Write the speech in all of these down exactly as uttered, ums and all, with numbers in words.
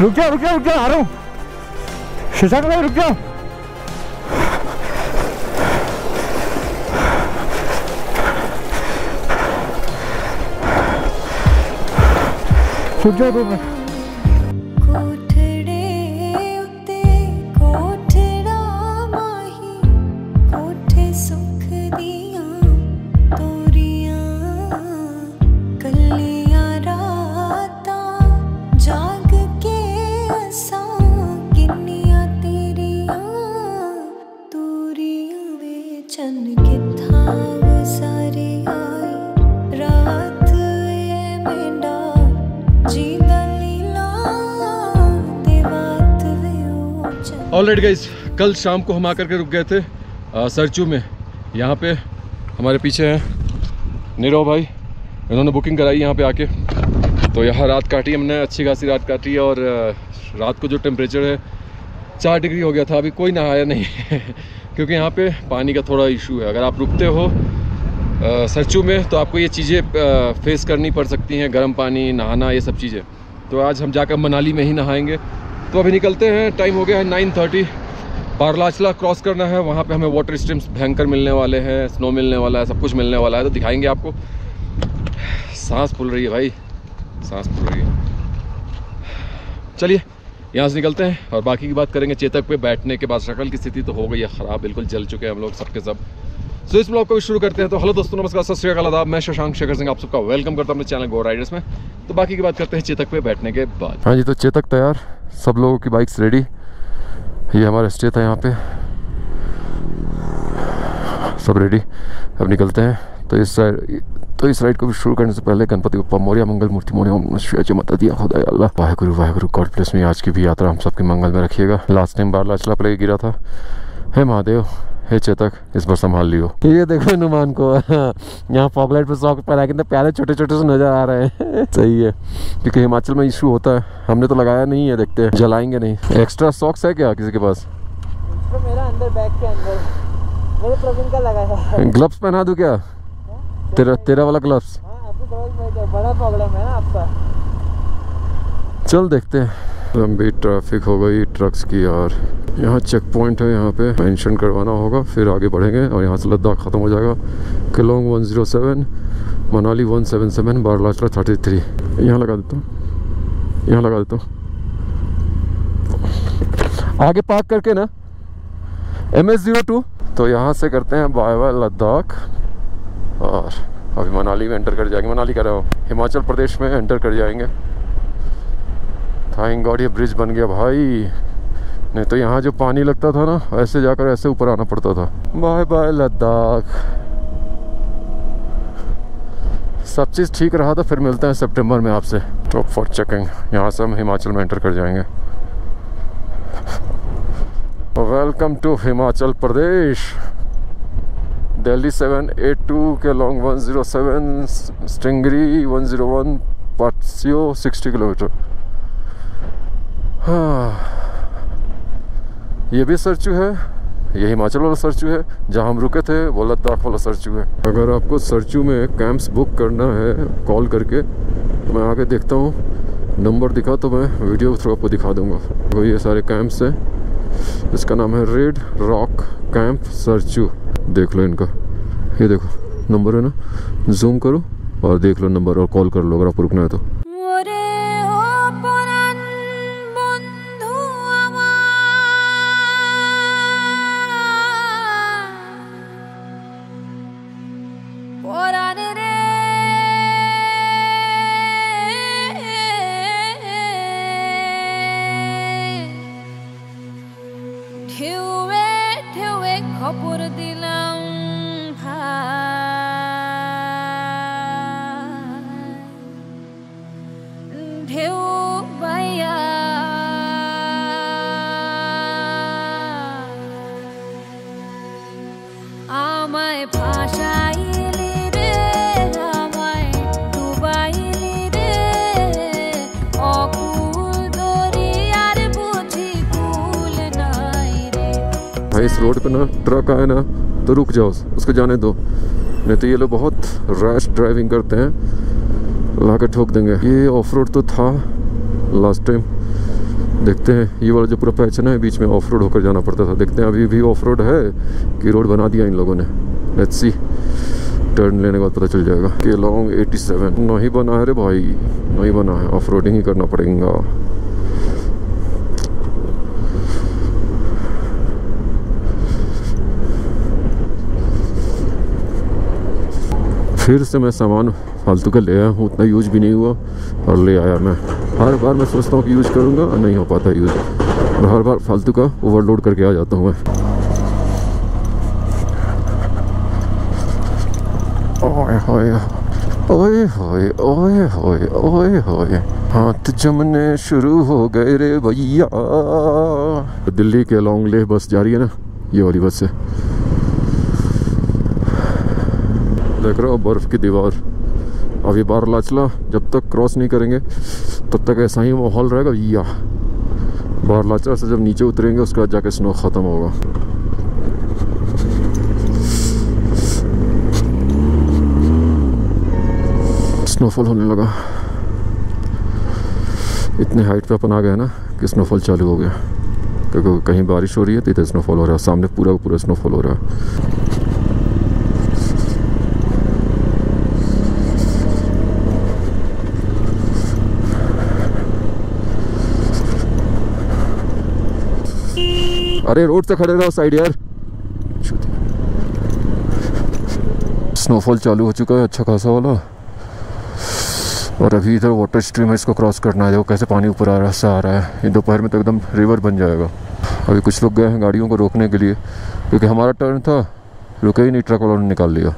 रुक जाओ रुक जाओ रुक जाओ आ रहा हूँ शशांक भाई रुक जाओ। रुक जाओ दो मिनट। ऑलराइट गाइस, कल शाम को हम आकर के रुक गए थे सरचू में। यहाँ पे हमारे पीछे हैं नीरव भाई, इन्होंने बुकिंग कराई यहाँ पे आके। तो यहाँ रात काटी हमने, अच्छी खासी रात काटी है। और रात को जो टेम्परेचर है चार डिग्री हो गया था। अभी कोई नहाया नहीं है क्योंकि यहाँ पे पानी का थोड़ा इशू है। अगर आप रुकते हो आ, सरचू में तो आपको ये चीज़ें फेस करनी पड़ सकती हैं, गर्म पानी, नहाना, ये सब चीज़ें। तो आज हम जाकर मनाली में ही नहाएँगे। तो अभी निकलते हैं, टाइम हो गया है nine thirty. Baralacha La cross करना है, वहाँ पे हमें वाटर स्ट्रीम्स भयंकर मिलने वाले हैं, स्नो मिलने वाला है, सब कुछ मिलने वाला है, तो दिखाएंगे आपको। सांस फूल रही है भाई, सांस फूल रही है। चलिए यहाँ से निकलते हैं और बाकी की बात करेंगे। चेतक पे बैठने के बाद शक्ल की स्थिति तो हो गई है ख़राब, बिल्कुल जल चुके हैं हम लोग सबके सब। सो इस ब्लॉग को भी शुरू करते हैं। तो हेलो दोस्तों, नमस्कार, सत श्री अकाल, आदाब। मैं शशांक शेखर सिंह आप सबका वेलकम करता हूँ अपने चैनल गो राइडर्स में। तो बाकी की बात करते हैं चेतक पे बैठने के बाद। हाँ जी, तो चेतक तैयार, सब लोगों की बाइक्स रेडी। ये हमारा स्टे था यहाँ पे, सब रेडी। अब निकलते हैं। तो इस साइड तो इस राइड को भी शुरू करने से पहले गणपति बप्पा मौर्य मंगल मूर्ति मौर्य श्रेय माता दिया खुदा अल्लाह वाहेगुरु वाहेगुरु गॉड ब्लेस में। आज की भी यात्रा हम सबके मंगल में रखिएगा। लास्ट टाइम बारालाचा ला पर गिरा था। हे महादेव, हे चेतक, इस बार संभाल लियो। ये देखो नुमान को यहाँ पॉपलाइट पर सौ पर आगे प्यारे छोटे छोटे से नजर आ रहे हैं। सही है, क्योंकि हिमाचल में इशू होता है। हमने तो लगाया नहीं है, देखते हैं जलाएंगे नहीं। एक्स्ट्रा सॉक्स है क्या किसी के पास? तो मेरा अंदर बैग के अंदर मेरे प्रवीण का लगा है। ग्लव्स पहना दूं क्या? है? तेरा तेरा वाला ग्लव्स बड़ा प्रॉब्लम है ना आपका। चल देखते हैं। लंबी ट्रैफिक हो गई ट्रक्स की यार। यहाँ चेक पॉइंट है, यहाँ पे मेंशन करवाना होगा, फिर आगे बढ़ेंगे। और यहाँ से लद्दाख ख़त्म हो जाएगा। Keylong one zero seven, Manali one seven seven, Baralacha La thirty three. यहाँ लगा देता हूँ, यहाँ लगा देता हूँ आगे पार्क करके ना एम एस ज़ीरो टू। तो यहाँ से करते हैं बाय बाय लद्दाख और अभी मनाली में एंटर कर जाएंगे। मनाली कर रहा हूँ, हिमाचल प्रदेश में एंटर कर जाएंगे। थैंक गॉड ये ब्रिज बन गया भाई, नहीं तो यहाँ जो पानी लगता था ना, ऐसे जाकर ऐसे ऊपर आना पड़ता था। Bye bye Ladakh. सब चीज़ ठीक रहा था। फिर मिलते हैं सितंबर में आपसे। Top for checking. यहाँ से हम हिमाचल में एंटर कर जाएंगे। Welcome to Himachal Pradesh. Delhi seven eight two, Keylong one zero seven, Stingri one zero one, Patseo sixty kilometre. हाँ, ये भी सरचू है, ये हिमाचल वाला सरचू है, जहाँ हम रुके थे वो लद्दाख वाला सरचू है। अगर आपको सरचू में कैंप्स बुक करना है कॉल करके, तो मैं आगे देखता हूँ नंबर दिखा तो मैं वीडियो थ्रू आपको दिखा दूँगा। तो ये सारे कैंप्स हैं। इसका नाम है रेड रॉक कैंप सरचू। देख लो इनका, ये देखो नंबर है ना, जूम करो और देख लो नंबर और कॉल कर लो अगर आपको रुकना है तो। इस रोड पे ना ट्रक आए ना तो रुक जाओ, उसको जाने दो, नहीं तो ये लोग बहुत रैश ड्राइविंग करते हैं, लाकर ठोक देंगे। ये ऑफ रोड तो था लास्ट टाइम, देखते हैं। ये वाला जो पूरा पैच है ना, बीच में ऑफ रोड होकर जाना पड़ता था, देखते हैं अभी भी ऑफ रोड है कि रोड बना दिया इन लोगों ने। लेट्स सी, टर्न लेने के बाद पता चल जाएगा। केलोंग सत्तासी नहीं बना है रे भाई, नहीं बना है, ऑफ रोडिंग ही करना पड़ेगा। फिर से मैं सामान फालतू का ले आया हूँ, उतना यूज भी नहीं हुआ और ले आया मैं। हर बार मैं सोचता हूँ कि यूज करूँगा, नहीं हो पाता यूज, और हर बार फालतू का ओवरलोड करके आ जाता हूँ मैं। ओए होए ओए होए ओए होए, हाथ जमने शुरू हो गए रे भैया। दिल्ली के लॉन्ग ले बस जा रही है ना, ये वाली बस है। देख रहे हो बर्फ़ की दीवार। अभी बारालाचा ला जब तक क्रॉस नहीं करेंगे तब तक ऐसा ही माहौल रहेगा। या बारालाचा से जब नीचे उतरेंगे उसके बाद जाके स्नो ख़त्म होगा। स्नोफॉल होने लगा, इतने हाइट पे अपन आ गए ना कि स्नोफॉल चालू हो गया, क्योंकि कहीं बारिश हो रही है तो इधर स्नोफॉल हो रहा है। सामने पूरा पूरा स्नोफॉल हो रहा है। अरे रोड से खड़े रहो साइड यार। स्नोफॉल चालू हो चुका है अच्छा खासा वाला, और अभी इधर वाटर स्ट्रीम है, इसको क्रॉस करना है। देखो कैसे पानी ऊपर आ रहा है, सा आ रहा है। दोपहर में तो एकदम रिवर बन जाएगा। अभी कुछ लोग गए हैं गाड़ियों को रोकने के लिए, क्योंकि हमारा टर्न था, रुके ही नहीं, ट्रक वालों ने निकाल लिया।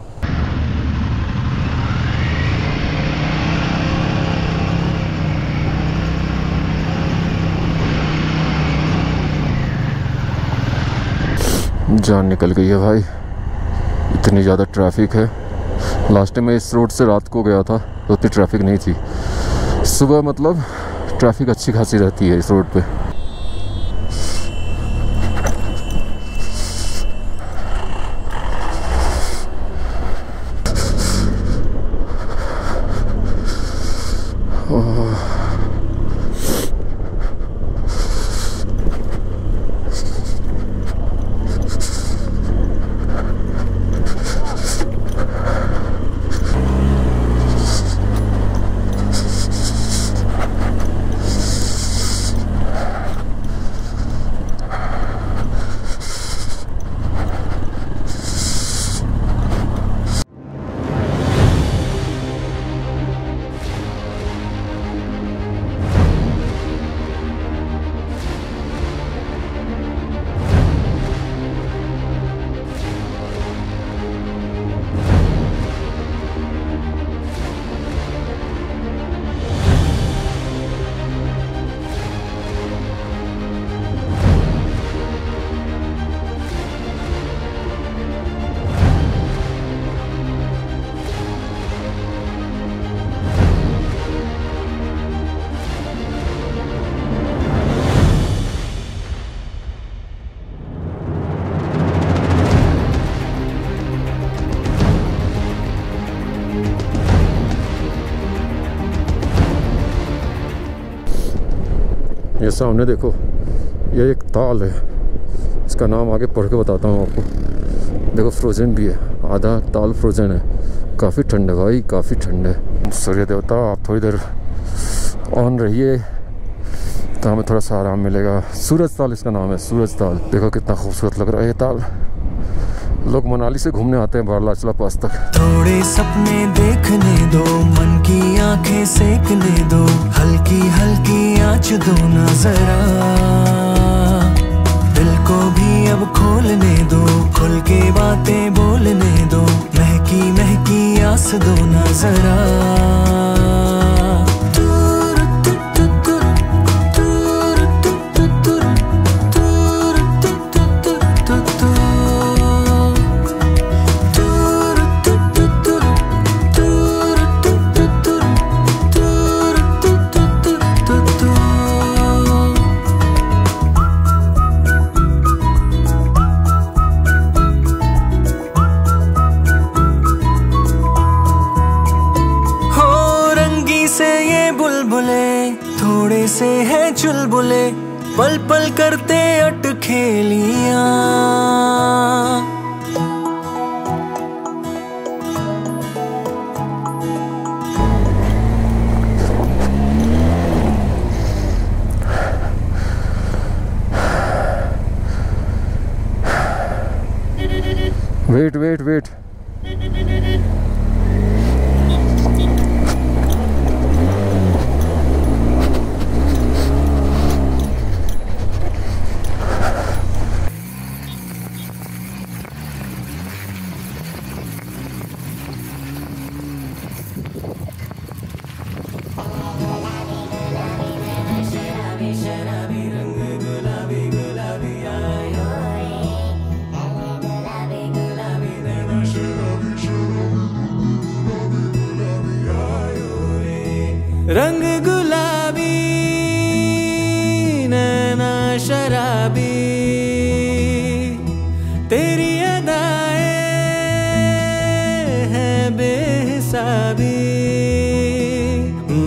जान निकल गई है भाई, इतनी ज़्यादा ट्रैफिक है। लास्ट टाइम मैं इस रोड से रात को गया था तो उतनी ट्रैफिक नहीं थी। सुबह मतलब ट्रैफिक अच्छी खासी रहती है इस रोड पे। ये सामने देखो, ये एक ताल है, इसका नाम आगे पढ़ के बताता हूँ आपको। देखो फ्रोज़न भी है, आधा ताल फ्रोज़न है। काफ़ी ठंड है भाई, काफ़ी ठंड है। सूर्य देवता आप थोड़ी देर ऑन रहिए तो हमें थोड़ा सा आराम मिलेगा। सूरज ताल इसका नाम है, सूरज ताल। देखो कितना खूबसूरत लग रहा है ये ताल। लोग मनाली से घूमने आते हैं बारालाचा ला पास तक। थोड़े सपने देखने दो, मन की आंखें सेकने दो, हल्की हल्की आंच दो ना जरा, दिल को भी अब खोलने दो, खुल के बातें बोलने दो, महकी महकी आस दो ना जरा। पल पल करते अटखेलियां, वेट वेट वेट रंग गुलाबी नैना शराबी तेरी अदाएं हैं बेहिसाबी,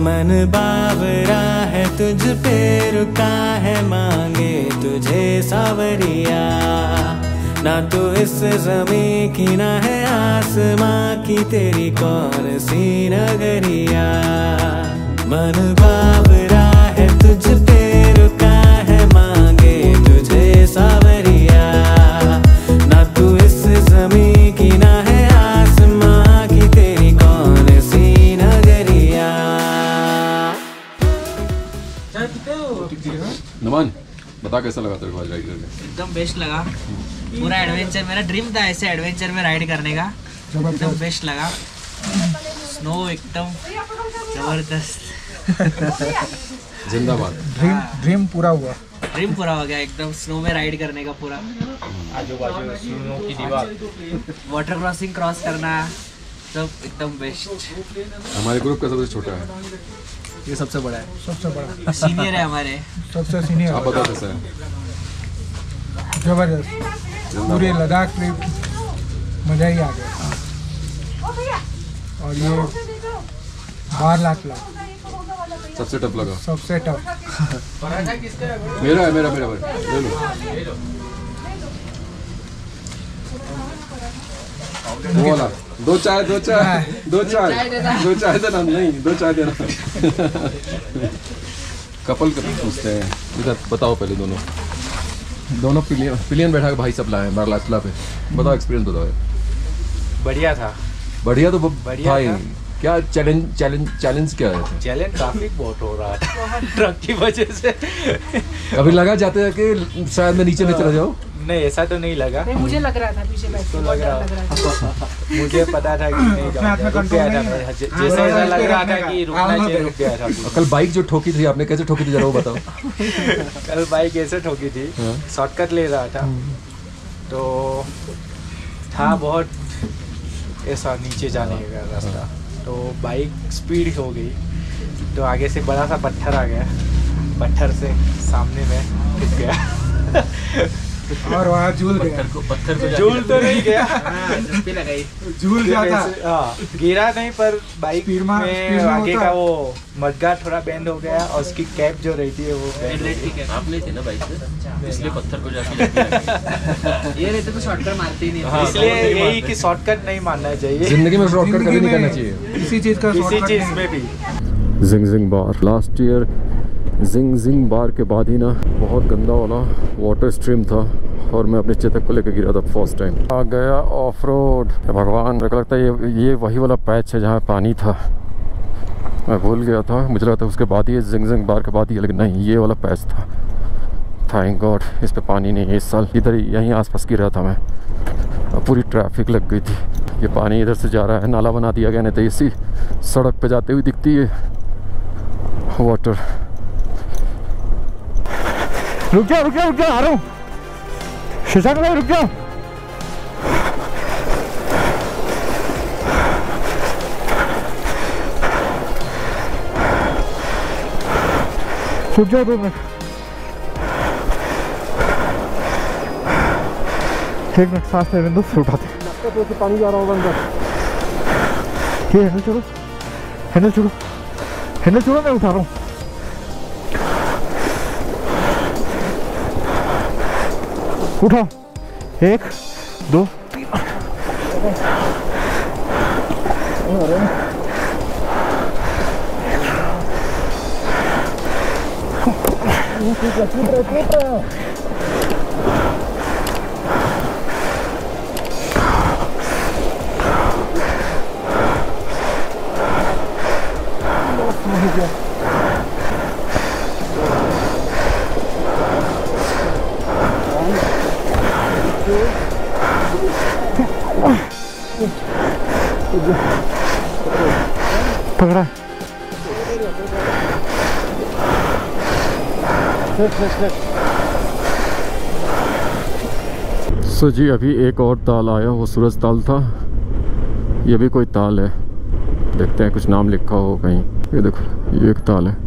मन बावरा है तुझ पे रुका है मांगे तुझे सावरिया, ना तो इस जमीन की ना है आसमां की तेरी कौन सी नगरिया, मन बावरा है तुझ पे रुका है मांगे तुझे सावरिया, ना तू इस जमीन की ना है आसमां की तेरी कौन सी नगरिया। चाय पीते हो? नुमान, बता कैसा लगा तेरे को आज राइड करके? एकदम बेस्ट लगा, पूरा एडवेंचर। मेरा ड्रीम था ऐसे एडवेंचर में राइड करने का, एकदम बेस्ट लगा। स्नो एकदम जबरदस्त, जिंदाबाद। ड्रीम ड्रीम पूरा हुआ, ड्रीम पूरा हो गया एकदम। स्नो में राइड करने का पूरा, आजू बाजू स्नो की दीवार, वाटर क्रॉसिंग क्रॉस करना, सब एकदम बेस्ट। हमारे ग्रुप का सबसे छोटा है, ये सबसे बड़ा है, सबसे बड़ा सीनियर है हमारे, सबसे सीनियर। आप बताओ कैसा है? जबरदस्त, पूरे लद्दाख ट्रिप मजा ही आ गया। और ये बारालाचा ला सबसे टफ लगा, सबसे टफ। मेरा है, मेरा मेरा मेरा ले लो। बोला दो चाय दो चाय दो चाय दो चाय देना, नहीं दो चाय देना। कपल कपल पूछते हैं इधर, बताओ पहले। दोनों दोनों पिलियन पिलियन बैठा के भाई सब लाए बारालाचा ला पे, बताओ एक्सपीरियंस बताओ। बढ़िया था, बढ़िया तो बढ़िया। क्या चैलेंज चैलेंज चैलेंज क्या है? चैलेंज ट्रैफिक बहुत हो रहा है ट्रक की वजह से। कभी लगा जाते कि शायद मैं नीचे न चला जाऊँ? नहीं, ऐसा तो नहीं लगा। नहीं, मुझे लग रहा था पीछे बैठ के, लग रहा था मुझे पता था कि नहीं जाऊँगा, रुक गया था। जैसे ऐसा लग रहा था कि रुकना चाहिए, रुक गया था। कल बाइक जो ठोकी थी आपने, कैसे ठोकी थी जरा वो बताओ। कल बाइक ऐसे ठोकी थी, शॉर्टकट ले रहा था तो था बहुत ऐसा नीचे जाने का रास्ता, तो बाइक स्पीड हो गई तो आगे से बड़ा सा पत्थर आ गया, पत्थर से सामने में गिर गया और वहाँ झूल गया। पत्थर को पत्थर को झूल तो नहीं गया, झूल गया था। हाँ, गिरा नहीं पर बाइक में आगे का वो मडगार्ड थोड़ा बेंड हो गया और उसकी कैप जो रहती है वो आप लेते ना बाइक से, इसलिए पत्थर को जाके ये रहते तो शॉर्टकट मारते ही नहीं, इसलिए यही कि शॉर्टकट नहीं मारना चाहिए जिंदगी में, शॉर्टकट कभी नहीं करना चाहिए किसी चीज का, किसी चीज में भी। जिंग जिंग बार लास्ट ईयर जिंग जिंग बार के बाद ही ना बहुत गंदा वाला वाटर स्ट्रीम था और मैं अपने चेतक को लेकर गिरा था फर्स्ट टाइम। आ गया ऑफ रोड, भगवान। मेरे को लगता है ये ये वही वाला पैच है जहाँ पानी था, मैं भूल गया था। मुझे लगता है उसके बाद ही जिंग जिंग बार के बाद ही, लेकिन नहीं ये वाला पैच था। थैंक गॉड इस पर पानी नहीं है इस साल, इधर यहीं आसपास गिरा था मैं, पूरी ट्रैफिक लग गई थी। ये पानी इधर से जा रहा है, नाला बना दिया गया नहीं तो इसी सड़क पर जाते हुए दिखती है वाटर। रुक जाओ रुक जाओ रुक जाओ, आ रहा हूँ शशांक भाई, रुक जाओ। रुक जाओ दो मिनट, एक मिनट सांस लेने दो, फिर उठाते। पानी जा रहा होगा अंदर, ये हैंडल छोड़ो हैंडल छोड़ो हैंडल छोड़ो, मैं उठा रहा हूँ। उठो, एक दो तीन। पकड़ा सो जी, अभी एक और ताल आया, वो सूरज ताल था। ये भी कोई ताल है, देखते हैं कुछ नाम लिखा हो कहीं। ये देखो, ये एक ताल है।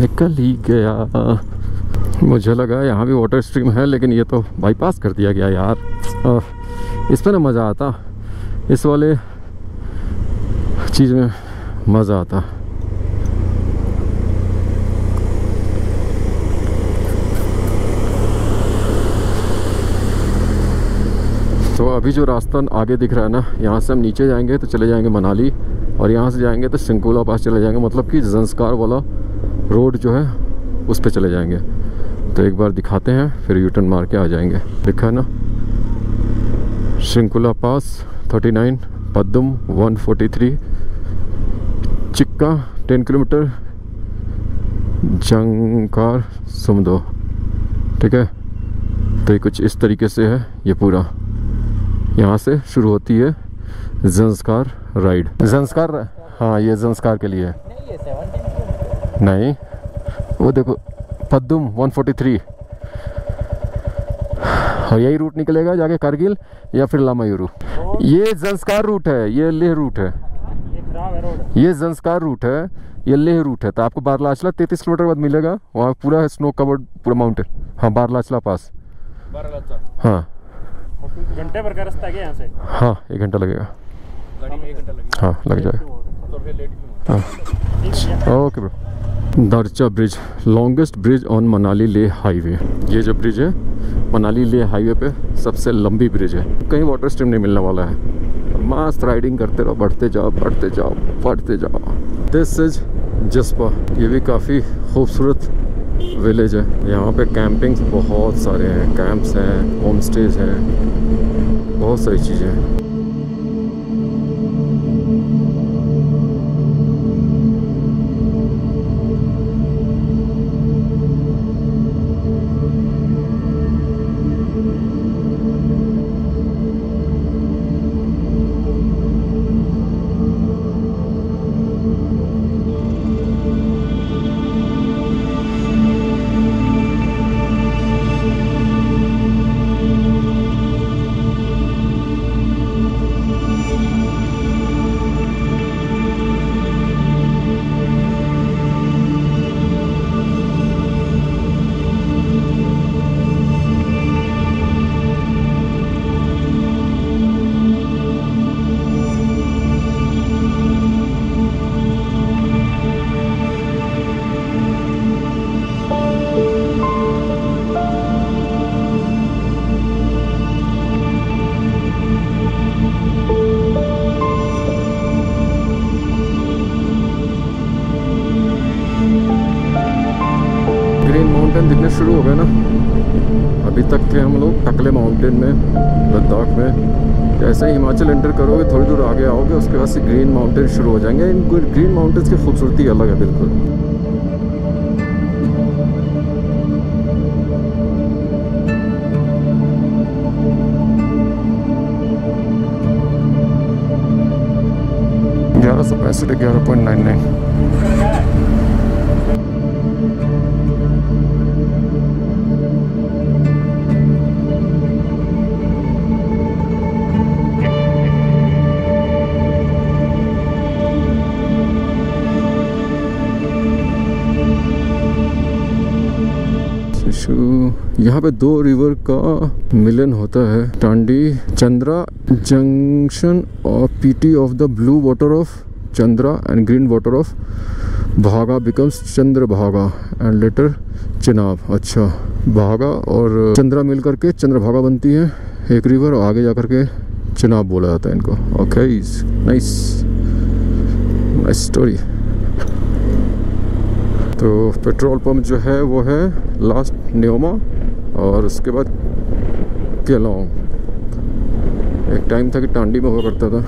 निकल ही गया। मुझे लगा यहाँ भी वाटर स्ट्रीम है, लेकिन ये तो बाईपास कर दिया गया यार। इसमें ना मज़ा आता, इस वाले चीज़ में मज़ा आता। तो अभी जो रास्ता आगे दिख रहा है ना, यहाँ से हम नीचे जाएंगे तो चले जाएंगे मनाली, और यहाँ से जाएंगे तो शिंकु ला पास चले जाएंगे, मतलब कि ज़ंस्कार वाला रोड जो है उस पे चले जाएंगे। तो एक बार दिखाते हैं, फिर यूटर्न मार के आ जाएंगे। लिखा है ना शिंकु ला पास उनतालीस, पदम एक सौ तैंतालीस, चिक्का दस किलोमीटर, ज़ंस्कार सुमदो। ठीक है, तो ये कुछ इस तरीके से है। ये पूरा यहाँ से शुरू होती है ज़ंस्कार राइड। ज़ंस्कार, हाँ ये ज़ंस्कार के लिए है। नहीं, वो देखो पद्दुम एक सौ तैंतालीस, और यही रूट निकलेगा जाके कारगिल या फिर लामायूरू। ये ज़ंस्कार रूट है, ये लेह रूट है, ये ज़ंस्कार रूट है, ये लेह रूट है। तो आपको बारालाचा ला तैंतीस किलोमीटर बाद मिलेगा, वहाँ पूरा स्नो कवर्ड, पूरा माउंटेन। हाँ, बारालाचा ला पास, हाँ घंटे भर का रास्ता है यहाँ से। हाँ, एक घंटा लगेगा, हाँ लग जाएगा। हाँ okay bro. Darcha bridge, longest bridge on Manali Leh highway. ये जो ब्रिज है मनाली ले हाईवे पे सबसे लंबी ब्रिज है। कहीं वाटर स्ट्रीम नहीं मिलने वाला है। मस्त राइडिंग करते रहो, बढ़ते जाओ बढ़ते जाओ बढ़ते जाओ। This is Jispa. ये भी काफ़ी खूबसूरत विलेज है। यहाँ पे कैंपिंग्स बहुत सारे हैं, कैंप्स हैं, होम स्टेज हैं, बहुत सारी चीज़ें हैं। शुरू हो गए ना, अभी तक थे हम लोग टकले माउंटेन में लद्दाख में। जैसे ही हिमाचल एंटर करोगे, थोड़ी दूर आगे आओगे, उसके बाद से ग्रीन माउंटेन शुरू हो जाएंगे। इन ग्रीन माउंटेन्स की खूबसूरती अलग है बिल्कुल। ग्यारह सौ पैंसठ, ग्यारह पॉइंट नाइन नाइन। यहाँ पे दो रिवर का मिलन होता है, टंडी चंद्रा जंक्शन और पीटी of the blue water of Chandra and green water of Bhaga becomes Chandra Bhaga and letter Chenab. अच्छा, भागा और चंद्रा मिल करके चंद्र भागा बनती है एक रिवर और आगे जा करके चिनाब बोला जाता है इनको। Okay, nice nice story. तो पेट्रोल पंप जो है वो है लास्ट न्योमा और उसके बाद केलोंग। एक टाइम था कि टांडी में हुआ करता था।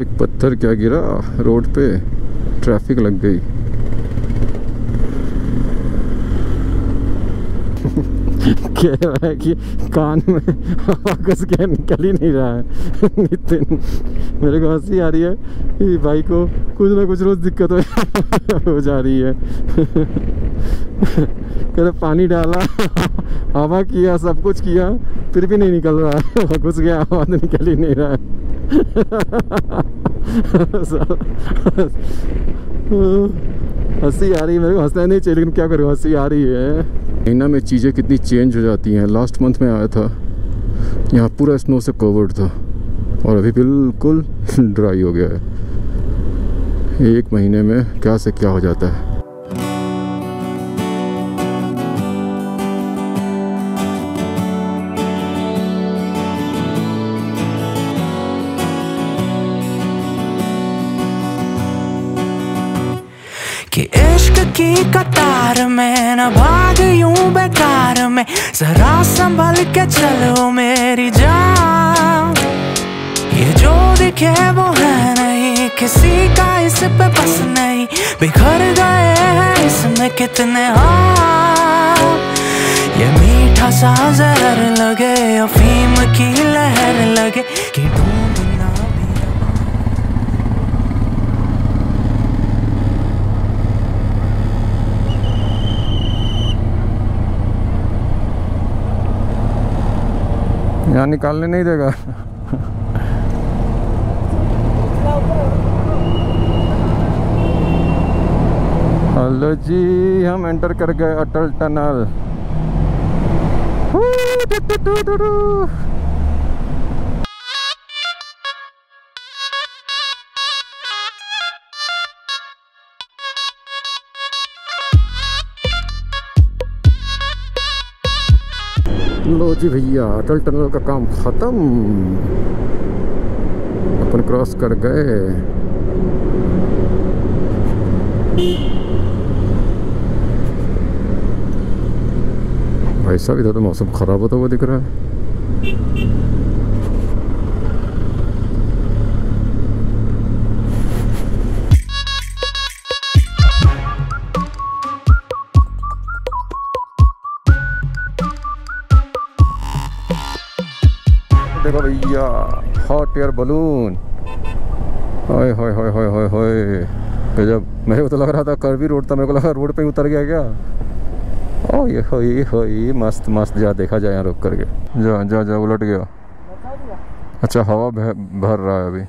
एक पत्थर क्या गिरा रोड पे, ट्रैफिक लग गई। कह रहा है कि कान में वापस क्या निकल ही नहीं रहा है नितिन। मेरे को हंसी आ रही है कि भाई को कुछ ना कुछ रोज दिक्कत हो जा रही है। कह रहा पानी डाला, हवा किया, सब कुछ किया, फिर भी नहीं निकल रहा है, वापस गया, आवाज निकल ही नहीं रहा है। हंसी आ रही है, मेरे को हंसना नहीं चाहिए लेकिन क्या करूँ, हंसी आ रही है। महीना में चीज़ें कितनी चेंज हो जाती हैं। लास्ट मंथ में आया था, यहाँ पूरा स्नो से कवर्ड था और अभी बिल्कुल ड्राई हो गया है। एक महीने में क्या से क्या हो जाता है। की कतार में न भाग यूं बेकार में, जरा संभल के चलो मेरी जान। ये जो दिखे वो है नहीं, किसी का इस पे बस नहीं, बिखर गए हैं इसमें कितने हाथ। ये मीठा सा जहर लगे, अफीम की लहर लगे कि यहाँ निकालने नहीं देगा। हेलो जी, हम एंटर कर गए अटल टनल। लो जी भैया, अटल टनल का काम ख़त्म, अपन क्रॉस कर गए। भाई साहब, इधर तो मौसम ख़राब होता हुआ दिख रहा है। भैया hot air balloon, hi hi hi hi hi hi. जब मेरे को तो लग रहा था कर्वी रोड था, मेरे को लगा रोड पे ही उतर गया क्या। ओ ये हो ये हो ये मस्त मस्त जा, देखा जाए यहाँ रुक करके। जा जा जा, उलट गया। अच्छा, हवा भर रहा है अभी,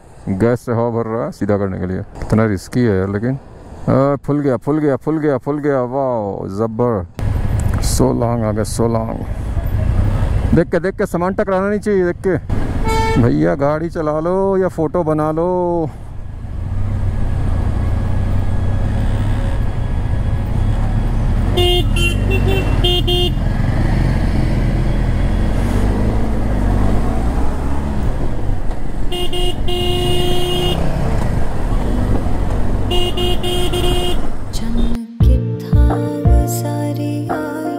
गैस से हवा भर रहा है सीधा करने के लिए। इतना रिस्की है यार, लेकिन आ, फुल गया फुल गया फुल गया फुल गया। वाह जब्बर, सोलंग आ गया सोलंग। देख के देख के सामान टकराना नहीं चाहिए, देख के। भैया गाड़ी चला लो या फोटो बना लो। सारी आई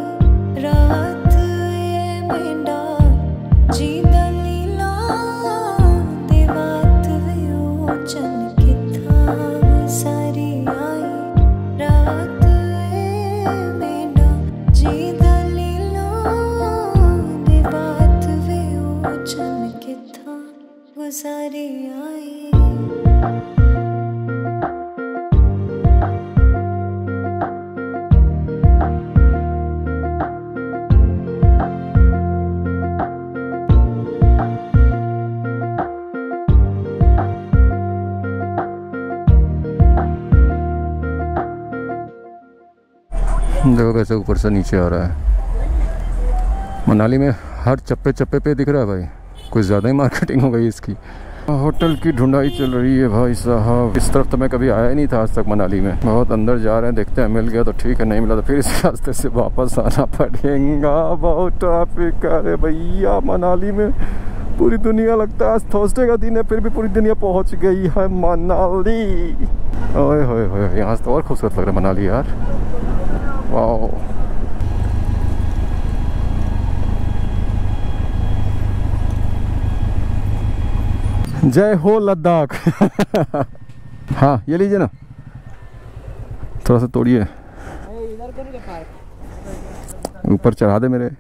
रात में ना जीना। देखो कैसे ऊपर से नीचे आ रहा है। मनाली में हर चप्पे चप्पे पे दिख रहा है भाई, कुछ ज़्यादा ही मार्केटिंग हो गई इसकी। होटल की ढूंढाई चल रही है भाई साहब, इस तरफ तो मैं कभी आया ही नहीं था आज तक मनाली में। बहुत अंदर जा रहे हैं, देखते हैं मिल गया तो ठीक है, नहीं मिला तो फिर इस रास्ते से वापस आना पड़ेगा। बहुत ट्रैफिक है भैया मनाली में, पूरी दुनिया लगता है आज थर्सडे का दिन है फिर भी पूरी दुनिया पहुंच गई है मनाली। ओए होए होए, यहाँ से तो और खूबसूरत लग रहा है मनाली यार, वाओ। जय हो लद्दाख। हाँ ये लीजिए ना, थोड़ा सा तोड़िए, ऊपर चढ़ा दे मेरे,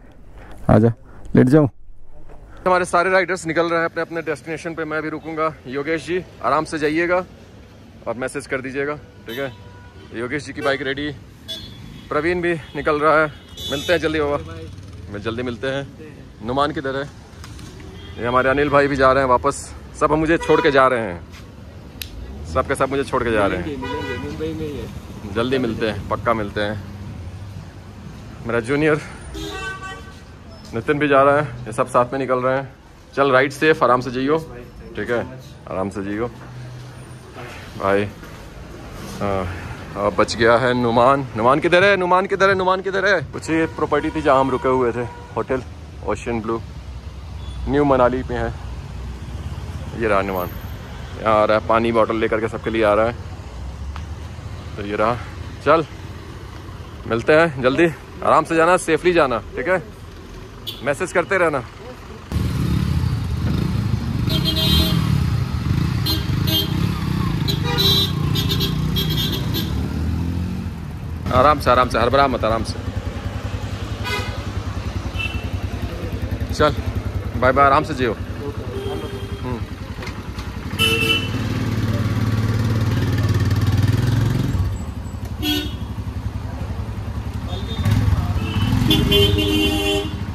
आजा लेट जाऊँ। हमारे सारे राइडर्स निकल रहे हैं अपने अपने डेस्टिनेशन पे, मैं भी रुकूंगा। योगेश जी आराम से जाइएगा और मैसेज कर दीजिएगा, ठीक है। योगेश जी की बाइक रेडी, प्रवीण भी निकल रहा है। मिलते हैं जल्दी बाबा, जल्दी मिलते हैं। नुमान किधर है? ये हमारे अनिल भाई भी जा रहे हैं वापस, सब मुझे छोड़ के जा रहे हैं, सब के सब मुझे छोड़ के जा रहे हैं। जल्दी मिलते हैं, पक्का मिलते हैं। मेरा जूनियर नितिन भी जा रहा है, ये सब साथ में निकल रहे हैं। चल राइड सेफ, आराम से जियो, ठीक है, आराम से जियो भाई। आ, बच गया है नुमान। नुमान किधर है? नुमान किधर है? नुमान किधर है? कुछ ये प्रॉपर्टी थी जहाँ हम रुके हुए थे, hotel ocean blue, new Manali में है। ये रहा नुमान, यहाँ आ रहा है, पानी बॉटल लेकर के सबके लिए आ रहा है। तो ये रहा, चल मिलते हैं जल्दी, आराम से जाना, सेफली जाना, ठीक है, मैसेज करते रहना। आराम से आराम से, हड़बड़ा मत, आराम से चल। बाय बाय, आराम से जियो। हम्म